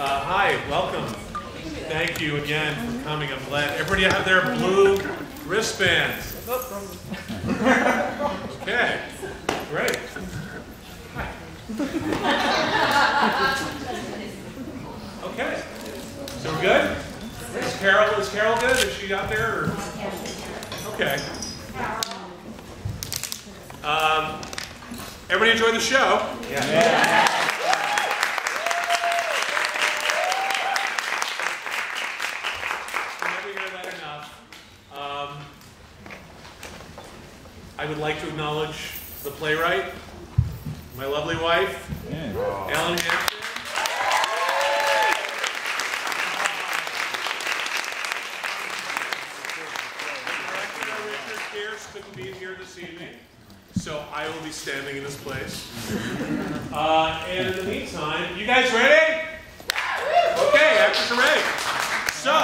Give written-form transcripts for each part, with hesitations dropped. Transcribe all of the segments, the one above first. Hi, welcome. Thank you again for coming. I'm glad everybody have their blue wristbands. Okay, great. Hi. Okay, so we're good. Is Carol good? Is she out there? Or? Okay. Everybody enjoy the show? Yeah. Never hear that enough. I would like to acknowledge the playwright, my lovely wife, Elin Hampton. Director Richard Pierce couldn't be here this evening, so I will be standing in his place. And in the meantime, you guys ready? Okay, actors are ready. So,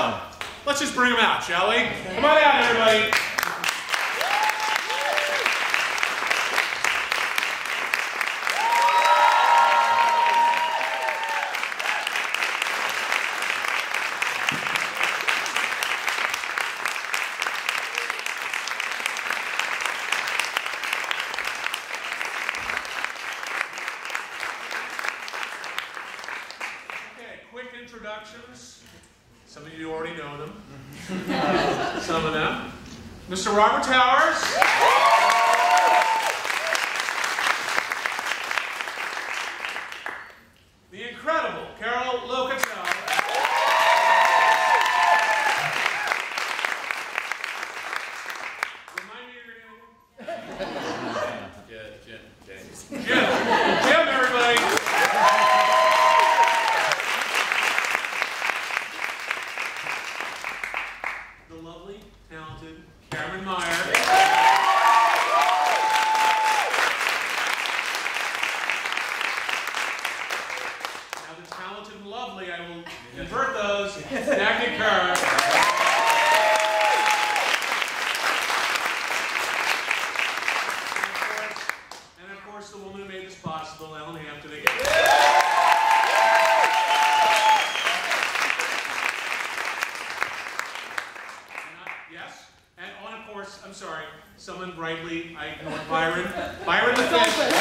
let's just bring them out, shall we? Come on out, everybody. Some of you already know them, some of them. Mr. Robert Towers. The incredible Carol Locatell. Remind me of your name. Jim, everybody. Dagney Kerr. And of course, the woman who made this possible, Elin Hampton again. And of course, I'm sorry, someone brightly, I ignored Byron. Byron the Fish.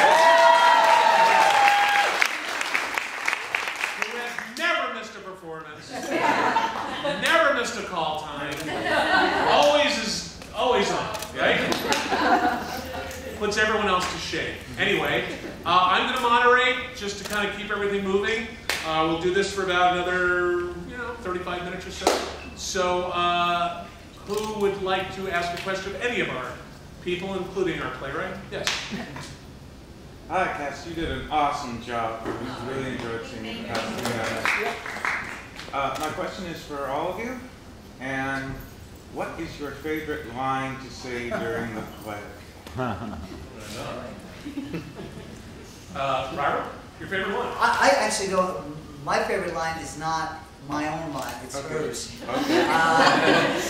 Who has never missed a performance. Never missed a call time. Always on, right? Puts everyone else to shame. Anyway, I'm going to moderate just to kind of keep everything moving. We'll do this for about another, 35 minutes or so. So, who would like to ask a question of any of our people, including our playwright? Yes. Hi, Cass. You did an awesome job. We really enjoyed seeing you. My question is for all of you, and what is your favorite line to say during the play? Robert, your favorite line? I actually don't. My favorite line is not my own line; it's hers. Okay.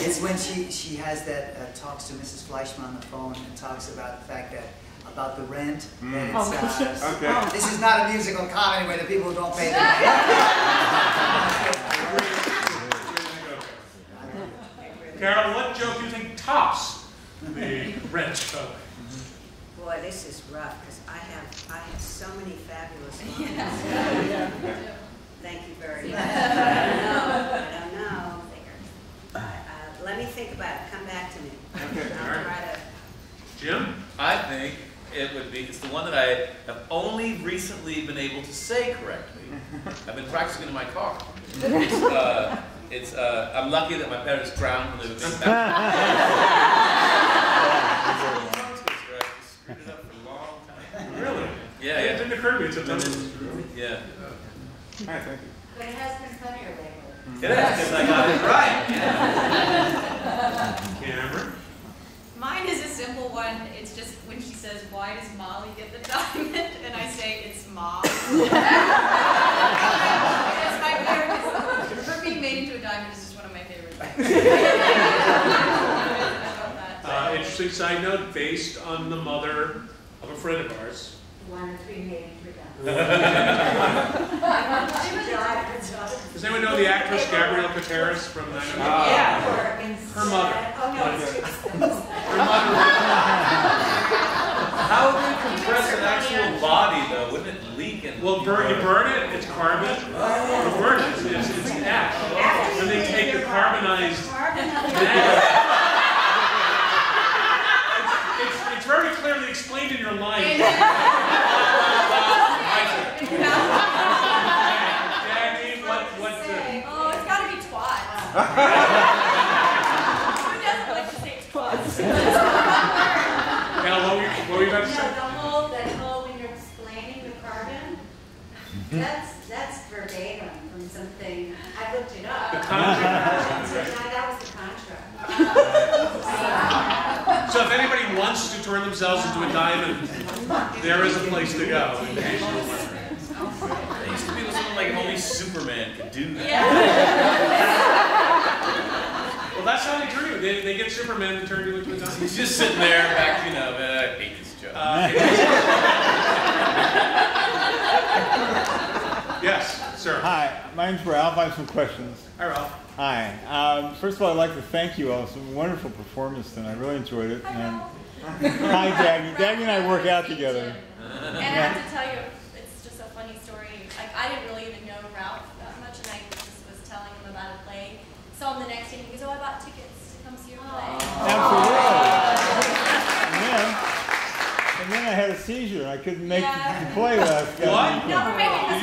It's when she has that talks to Mrs. Fleischman on the phone and talks about the fact that. About the rent, and it's, okay. This is not a musical comedy where the people who don't pay their rent. Carol, what joke do you think tops the rent joke? Boy, this is rough, because I have so many fabulous lines. Yeah. Thank you very much. I don't know. Let me think about it. Come back to me. Okay. I'll try to. Jim? I think it would be, it's the one that I have only recently been able to say correctly. I've been practicing in my car. I'm lucky that my parents drowned when they were being baptized. Screwed it up for a long time. Really? Yeah, it didn't occur to me until then. Yeah. All right, thank you. But it has been funnier lately. It has, because I got it right. Yeah. Can't remember. Mine is a simple one. It's just when she says, "Why does Molly get the diamond?" and I say, "It's Mom." That's my favorite. Her being made into a diamond is just one of my favorite things. Interesting side note, based on the mother of a friend of ours. One or three made into a diamond. Does anyone know the actress Gabrielle Carteris from 90210? Yeah. Her mother. Oh, no, her mother. How would you compress an actual body, though? Wouldn't it leak? And well, you burn it, it's carbon. Oh. Burn it, it's ash. And they take the carbonized ash. It's very clearly explained in your line. Who doesn't like to say twas? Now, what were you about to say? That whole when you're explaining the carbon, that's verbatim from something. I looked it up. The contract. That was the contract. So if anybody wants to turn themselves into a diamond, there is a place to go. In case you're wondering. There used to be something like only Superman could do that. Yeah. Well, that's how they turn you. They get Superman and turn you into a diamond. He's just sitting there, back, you know, I hate this joke. Yes, sir. Hi, my name's Ralph. I have some questions. Hi, Ralph. Hi. First of all, I'd like to thank you all. It was a wonderful performance tonight. I really enjoyed it. Hi, Dagney. Dagney and I work out together. And I have to tell you, it's just a funny story. Like, I didn't really even know Ralph that much, and I just was telling him about a play. Saw him the next day and he goes, oh, I bought tickets to come see your play. Absolutely. Yeah. And then I had a seizure and I couldn't make the play last night. What? Did you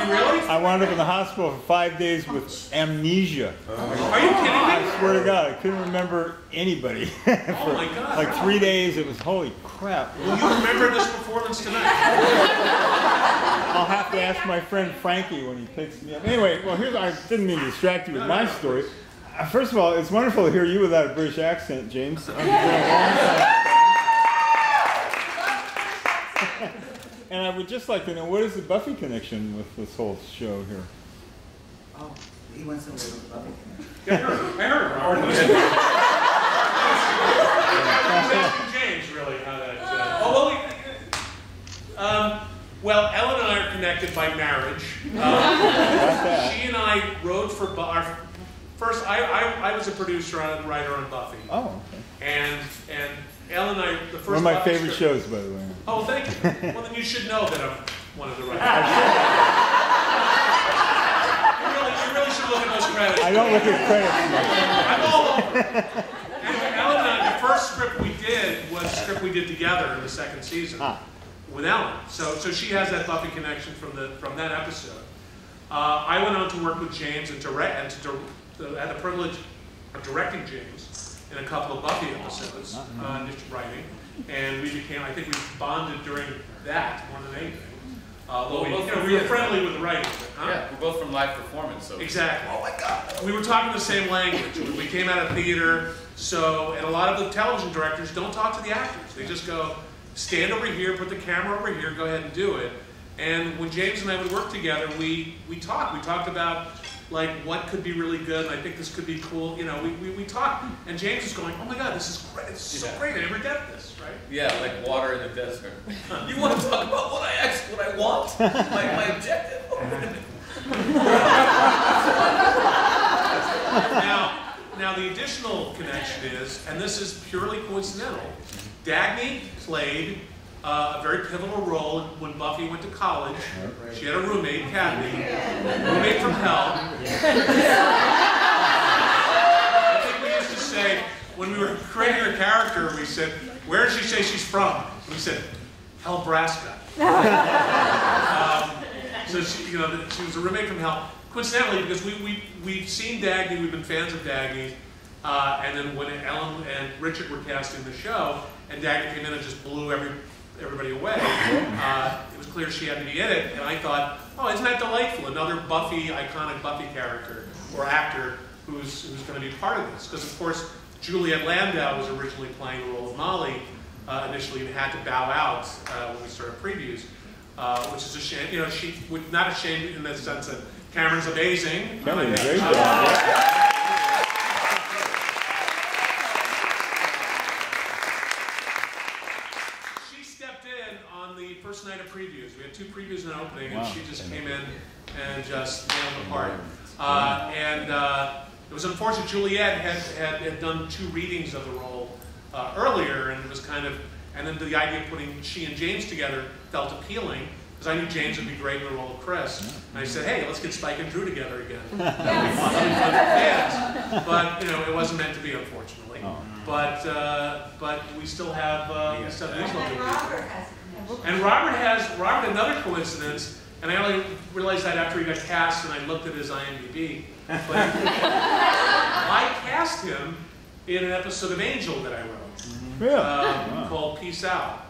really? I wound up in the hospital for 5 days with amnesia. Are you kidding me? I swear to God, I couldn't remember anybody. For my God. Like 3 days, it was, holy crap. Well, you remember this performance tonight. I'll have to ask my friend Frankie when he picks me up. Anyway, well, here's, I didn't mean to distract you with my story. First of all, it's wonderful to hear you without a British accent, James. And I would just like to know, what is the Buffy connection with this whole show here? Oh, he wants to know the Buffy connection. Yeah, I heard. James, really, how that... Well, Ellen and I are connected by marriage. She and I wrote for... First, I was a producer and writer on Buffy. Oh, okay. And Ellen and I, the first one of my Buffy favorite shows, by the way. Oh, thank you. Well, then you should know that I'm one of the writers. you really should look at those credits. I don't look at credits much. I'm all over. Anyway, Ellen and I, the first script we did was a script we did together in the second season with Ellen. So she has that Buffy connection from that episode. I went on to work with James and had the privilege of directing James in a couple of Buffy episodes, writing, and we became, I think we bonded during that more than anything. We were friendly with writing. Yeah, we're both from live performance. So exactly. Oh my God. We were talking the same language. We came out of theater, and a lot of the television directors don't talk to the actors. They just go, stand over here, put the camera over here, go ahead and do it. And when James and I would work together, we talked about like what could be really good, and I think this could be cool, you know, we talked, and James was going, oh my God, this is great, this is so great, I never get this, right? Yeah, like water in the desert. You want to talk about what I want? My objective? Now the additional connection is, and this is purely coincidental, Dagney played a very pivotal role when Buffy went to college. She had a roommate, Kathy, roommate from Hell. I think we used to say, when we were creating her character, we said, where did she say she's from? We said, Hell, Nebraska. So she, you know, she was a roommate from Hell. Coincidentally, because we've seen Dagney, we've been fans of Dagney, and then when Ellen and Richard were casting the show, and Dagney came in and just blew everybody away. It was clear she had to be in it, and I thought, oh, isn't that delightful? Another Buffy, iconic Buffy character or actor who's going to be part of this. Because, of course, Juliet Landau was originally playing the role of Molly initially and had to bow out when we started previews, which is a shame. You know, she was not ashamed in the sense that Cameron's amazing. Cameron's amazing. First night of previews. We had 2 previews and an opening, and she just came in and just nailed the part. It was unfortunate Juliet had done two readings of the role earlier, and it was kind of, and then the idea of putting she and James together felt appealing, because I knew James would be great in the role of Chris. And I said, hey, let's get Spike and Drew together again. That would be fun. But, you know, it wasn't meant to be, unfortunately. Oh. But we still have stuff. And Robert has another coincidence. And I only realized that after he got cast and I looked at his IMDb. But I cast him in an episode of Angel that I wrote called Peace Out.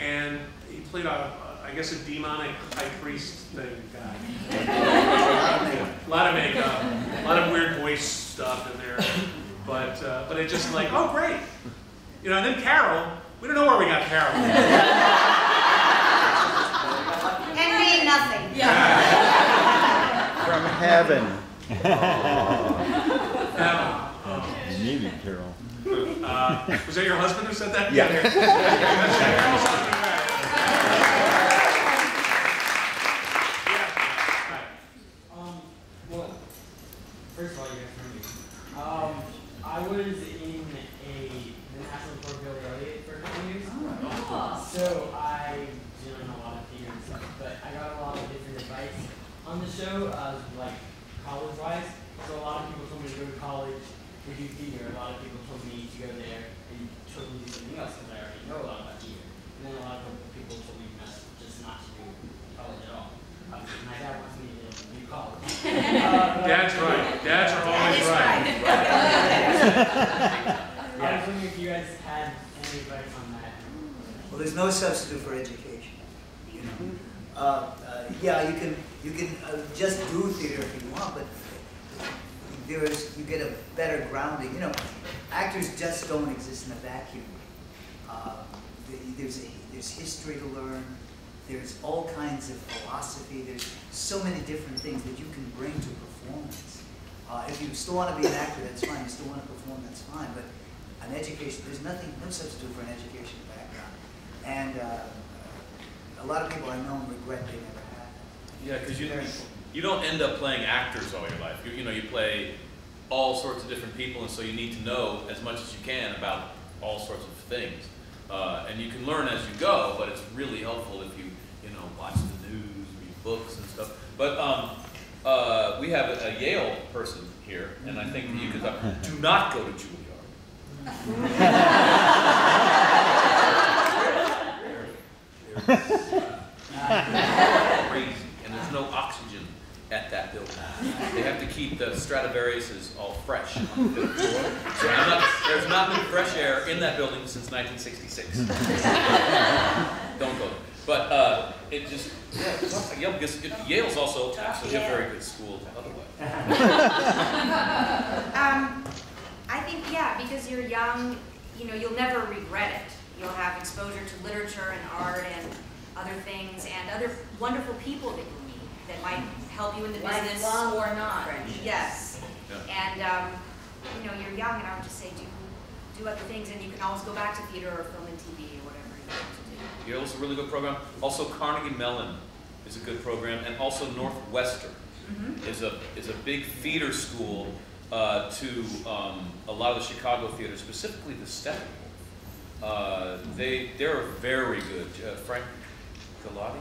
And he played, I guess, a demonic high priest thing guy. A lot of makeup, a lot of weird voice stuff in there. But it just like, oh, great. You know, and then Carol, we don't know where we got Carol. Nothing. Yeah. From heaven. You needed Carol. Was that your husband who said that? Yeah. Well, first of all, you guys heard me. I was in an actual for Billy Elliot for a couple years. Oh. So I didn't know a lot of theater and stuff, but I got a lot of different advice on the show, like college-wise. So a lot of people told me to go to college to do theater. A lot of people told me to go there and totally do something else because I already know a lot about theater. And then a lot of people told me just not to do college at all. My dad wants me to do college. Dad's right. Dads are always right. I was wondering if you guys had any advice on that. Well, there's no substitute for education. You know. Yeah, you can just do theater if you want, but you get a better grounding. You know, actors just don't exist in a vacuum. There's history to learn. There's all kinds of philosophy. There's so many different things that you can bring to performance. If you still want to be an actor, that's fine. You still want to perform, that's fine. But an education, there's no substitute for an education background. And a lot of people I know regret they never had. Yeah, because you don't end up playing actors all your life. You know, you play all sorts of different people, and so you need to know as much as you can about all sorts of things. And you can learn as you go, but it's really helpful if you watch the news, read books and stuff. But we have a Yale person here, and I think that you could talk. Do not go to Juilliard. Crazy, and there's no oxygen at that building. They have to keep the Stradivariuses all fresh on the floor. So there's not been fresh air in that building since 1966. Don't go. But it just, yeah, because Yale's also actually a very good school otherwise. I think, yeah, because you're young, you know, you'll never regret it. You'll have exposure to literature and art and other things and other wonderful people that you meet that might help you in the business or not. Friendships. Yes. Yeah. And you know, you're young, and I would just say do other things, and you can always go back to theater or film and TV or whatever you want to do. Yale's a really good program. Also, Carnegie Mellon is a good program, and also Northwestern is a big theater school to a lot of the Chicago theater, specifically the Steffi. They're very good. Frank Kaladi?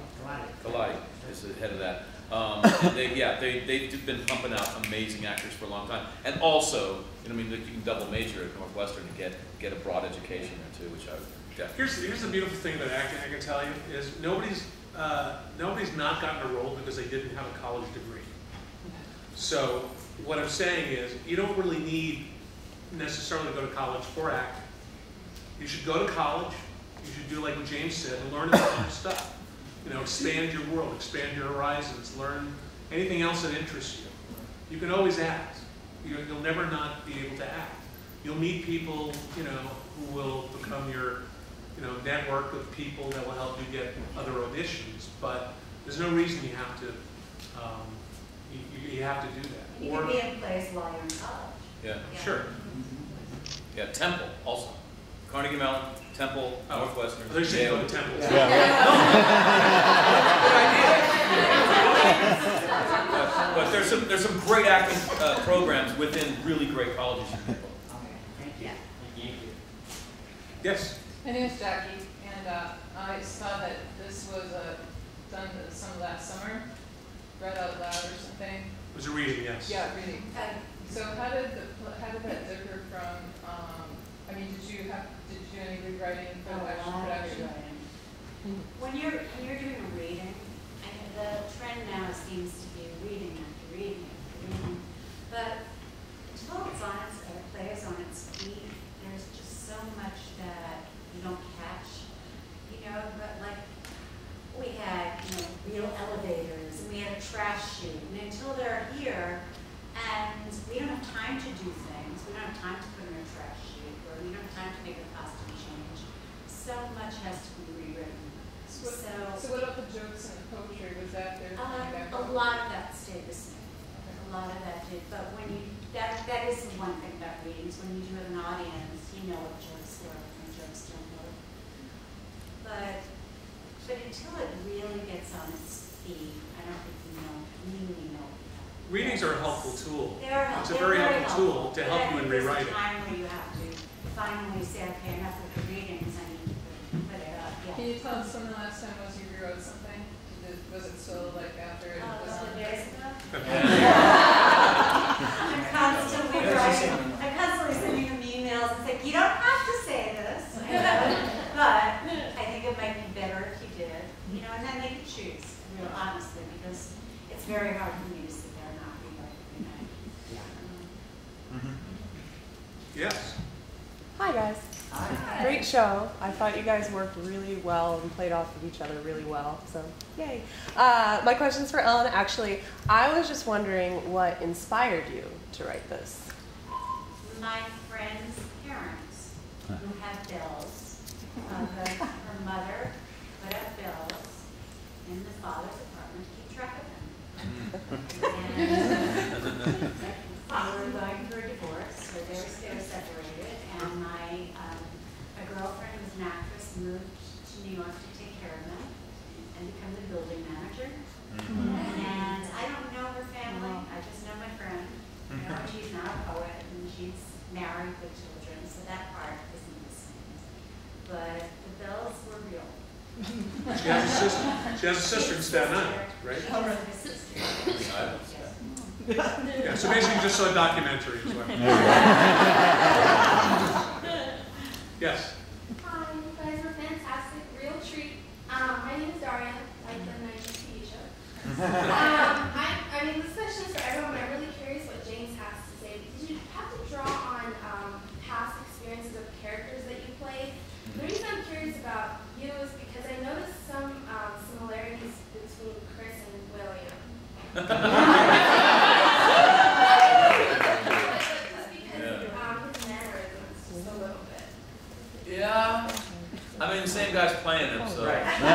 Kaladi is the head of that. And they've been pumping out amazing actors for a long time. And also, you know, I mean, you can double major at Northwestern and get a broad education there too, which I would definitely. Here's the beautiful thing about acting, I can tell you, is nobody's not gotten a role because they didn't have a college degree. So what I'm saying is, you don't really need necessarily to go to college for acting. You should go to college, you should do like what James said, and learn a lot of stuff. You know, expand your world, expand your horizons, learn anything else that interests you. You can always act. You'll never not be able to act. You'll meet people, you know, who will become your, you know, network of people that will help you get other auditions, but there's no reason you have to, you have to do that. You can be in place while you're in college. Yeah, yeah. Sure. Yeah, Temple also. Carnegie Mellon, Temple, Northwestern. They should go to Temple. Yeah. Yeah. But there's there's some great acting programs within really great colleges. Yes. My name is Jackie, and I saw that this was done some last summer, read out loud or something. It was a reading, yes. Yeah, reading. So how did that differ from? I mean, did you do any rewriting for the actual production? When you're doing a reading, I mean, the trend now seems to be reading after reading after reading. But until it's on its plays on its feet, there's just so much that you don't catch. You know, but like we had, you know, real elevators, and we had a trash chute, and until they're here, and we don't have time to do things. We don't have time to put in a trash chute, or we don't have time to make a costume change. So much has to be rewritten. So what about the jokes and the poetry? Was that there? A lot of that stayed the same. A lot of that did. But when you, that is the one thing about readings. When you do an audience, you know what jokes work and jokes don't work. But until it really gets on its feet, I don't think you really know. Readings are a helpful tool. It's a very helpful tool to help you in rewriting. There's a time where you have to finally say, okay, enough with the readings. I need to put it up. Yeah. Can you tell us when the last time was you rewrote something? Was it still like after it was on? I'm constantly sending them emails. It's like, you don't have to say this, but I think it might be better if you did. You know, and then they could choose, real honestly, because it's very hard for me to sit there and not rewriting. Yeah. Yes. Hi guys. Hi. Great show. I thought you guys worked really well and played off of each other really well, so yay. My question's for Elin, actually. I was just wondering what inspired you to write this? My friend's parents, who have bills. Her mother put up bills in the father's apartment to keep track of them. And they were going through a divorce, so they were separated. And my girlfriend, who was an actress, moved to New York to take care of them and become the building manager. Mm-hmm. And I don't know her family. I just know my friend. You know, she's not a poet, and she's married with children, so that part isn't the same. But the bills were real. She has a sister. She has a sister in Staten Island, right? She has a sister. Yeah, so basically just saw a documentary as well. Yes? Hi, you guys were fantastic. Real treat. My name is Daria, like the 90s TV show. I mean, this question is for everyone, but I'm really curious what James has to say, because you have to draw on past experiences of characters that you played. The reason I'm curious about you is because I noticed some similarities between Chris and William. I mean, the same guy's playing him, so. Right. I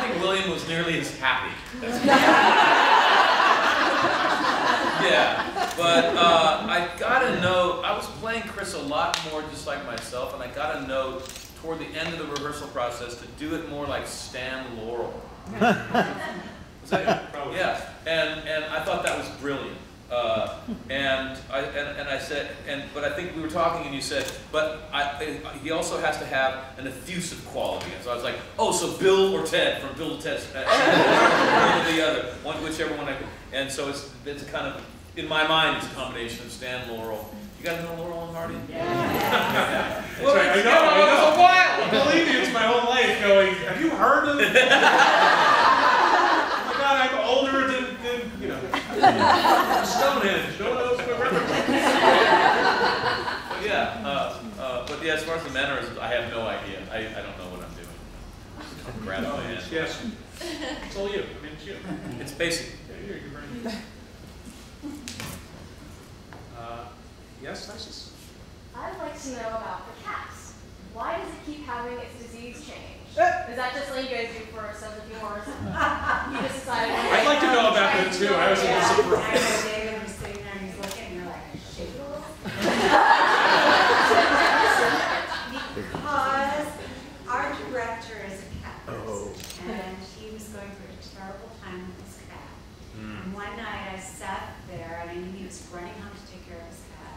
don't think William was nearly as happy. Yeah, but I got to know, I was playing Chris a lot more just like myself, and I got to know toward the end of the rehearsal process to do it more like Stan Laurel. Was that it? Probably. Yeah, and I thought that was brilliant. And I said, but I think we were talking, and you said, but he also has to have an effusive quality. And so I was like, oh, so Bill or Ted from Bill and Ted, one or the other, whichever one I could. And so it's kind of, in my mind, it's a combination of Stan Laurel. You guys know Laurel and Hardy? Yeah. Well, right. I know. It was a while. Believe me, it's my whole life going, have you heard of it? Oh my God, I'm older than you know. Stonehenge, no one knows where we're from. But yeah, as far as the mannerisms, I have no idea. I don't know what I'm doing. I'm grabbing my hand. Yes. It's all you. I mean, it's you. It's basic. Yeah, you're very good. Yes, Alexis? I'd like to know about the cats. Why does it keep having its disease change? Is that just like you guys do for a sense of humor or something? You just decided. I'd like to know about that too. I was a little surprised. David was sitting there and he's looking and you're like, shingles? Because our director is a cat person, and he was going through a terrible time with his cat. And one night I sat there and I knew he was running home to take care of his cat.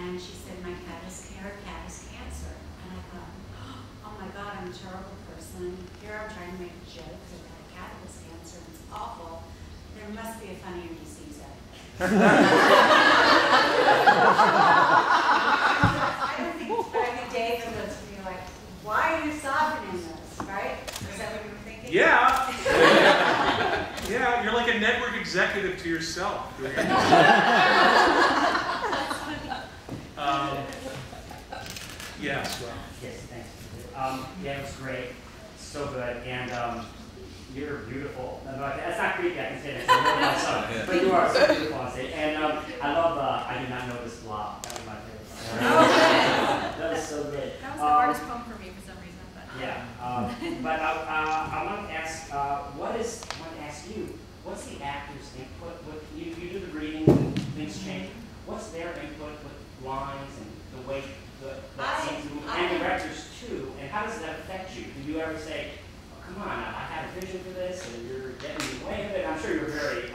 And she said, my cat is cancer. And I thought, oh my God, I'm a terrible person. Here I'm trying to make a joke about a cat with cancer. It's awful. There must be a funnier disease out there. I think David looks at me like, why are you softening this, right? Is that what you were thinking? Yeah. Yeah, you're like a network executive to yourself. Yes, well. Yes, thanks. Yeah, it was great. So good. And you're beautiful. No, that's not creepy, I can say that. Really nice, but you are so beautiful on stage. And I love I Do Not Know This Blob. That was my favorite song. That was so good. That was the hardest poem for me for some reason. But. Yeah. But I want to ask, what's the actor's input? You do the readings and things change. What's their input with lines and the way and directors too, and how does that affect you? Do you ever say, oh, come on, I had a vision for this, and you're getting in the way of it? I'm sure you're very...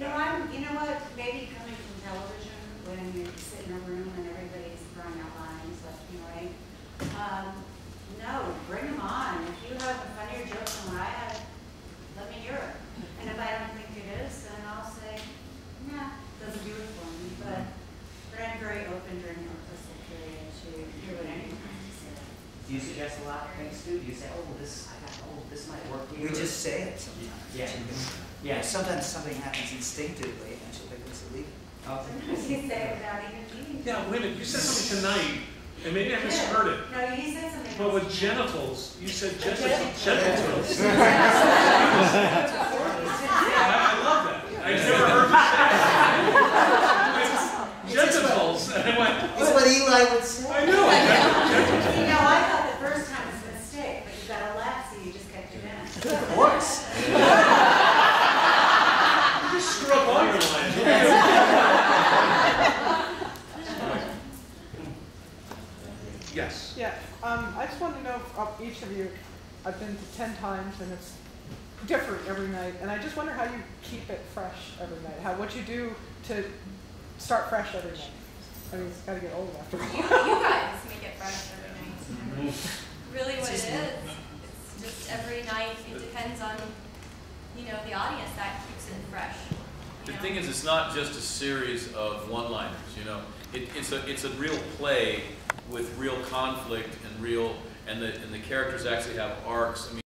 no, you know what, maybe coming from television, when you sit in a room and everybody's throwing out lines left and right, no, bring them on. If you have a funnier joke than what I had, let me hear it. And if I don't think it is, then I'll say, nah, it doesn't do it for me, but I'm very open during the rehearsal period. Do you suggest a lot of things too? Do you say, oh, this might work here? We just say it sometimes. Yeah. Yeah. Sometimes something happens instinctively and she'll pick us a lead. Sometimes you say it without even meaning. Yeah, wait a minute. You said something tonight, and maybe I misheard it. No, you said something. But with genitals, you said genitals. Genitals. I love that. I've never heard you say that. Genitals. And I went, it's what Eli would say. I know. You know, I thought the first time was a mistake, but you got a laugh, so you just kept it in. Of course. You just screw up all your lines. Yes. Yeah. I just wanted to know if each of you, I've been to 10 times, and it's different every night. And I just wonder how you keep it fresh every night. What you do to start fresh every night. I mean, it's got to get old after a while. You guys make it fresh every night. Really what it is, it's just every night, it depends on, the audience that keeps it fresh. The thing is, it's not just a series of one-liners, It's a real play with real conflict and the characters actually have arcs. I mean,